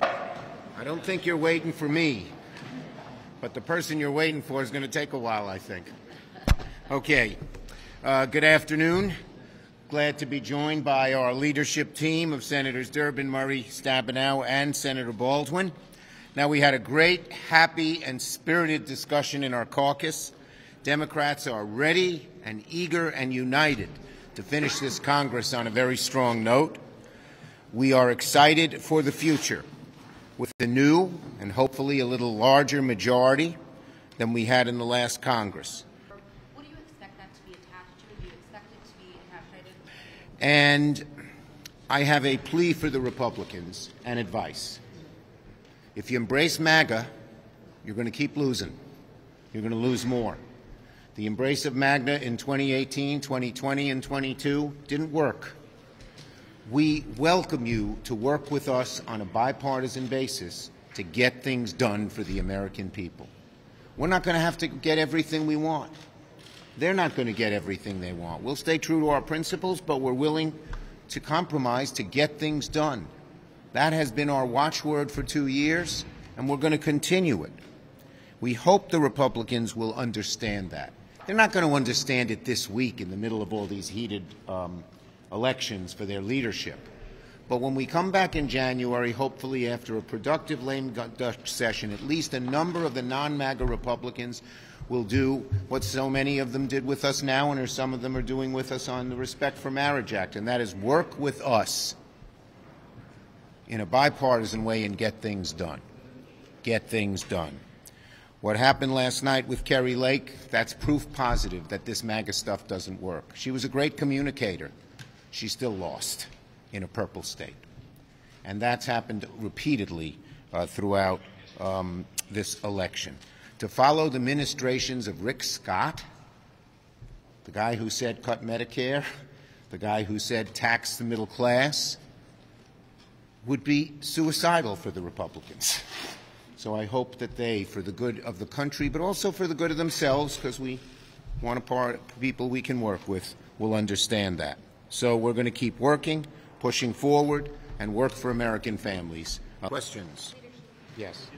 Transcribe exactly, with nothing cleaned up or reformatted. I don't think you're waiting for me, but the person you're waiting for is going to take a while, I think. Okay. Uh, good afternoon. Glad to be joined by our leadership team of Senators Durbin, Murray, Stabenow, and Senator Baldwin. Now, we had a great, happy, and spirited discussion in our caucus. Democrats are ready and eager and united to finish this Congress on a very strong note. We are excited for the future with a new and hopefully a little larger majority than we had in the last Congress. And I have a plea for the Republicans and advice. If you embrace MAGA, you're going to keep losing. You're going to lose more. The embrace of MAGA in twenty eighteen, twenty twenty, and twenty-two didn't work. We welcome you to work with us on a bipartisan basis to get things done for the American people. We're not going to have to get everything we want. They're not going to get everything they want. We'll stay true to our principles, but we're willing to compromise to get things done. That has been our watchword for two years, and we're going to continue it. We hope the Republicans will understand that. They're not going to understand it this week in the middle of all these heated um, elections for their leadership. But when we come back in January, hopefully after a productive lame duck session, at least a number of the non-MAGA Republicans will do what so many of them did with us now, and some of them are doing with us on the Respect for Marriage Act, and that is work with us in a bipartisan way and get things done. Get things done. What happened last night with Kari Lake, that's proof positive that this MAGA stuff doesn't work. She was a great communicator. She still lost in a purple state. And that's happened repeatedly uh, throughout um, this election. To follow the ministrations of Rick Scott, the guy who said cut Medicare, the guy who said tax the middle class, would be suicidal for the Republicans. So I hope that they, for the good of the country, but also for the good of themselves, because we want a part of people we can work with, will understand that. So we're going to keep working, pushing forward, and work for American families. Uh, questions? Yes.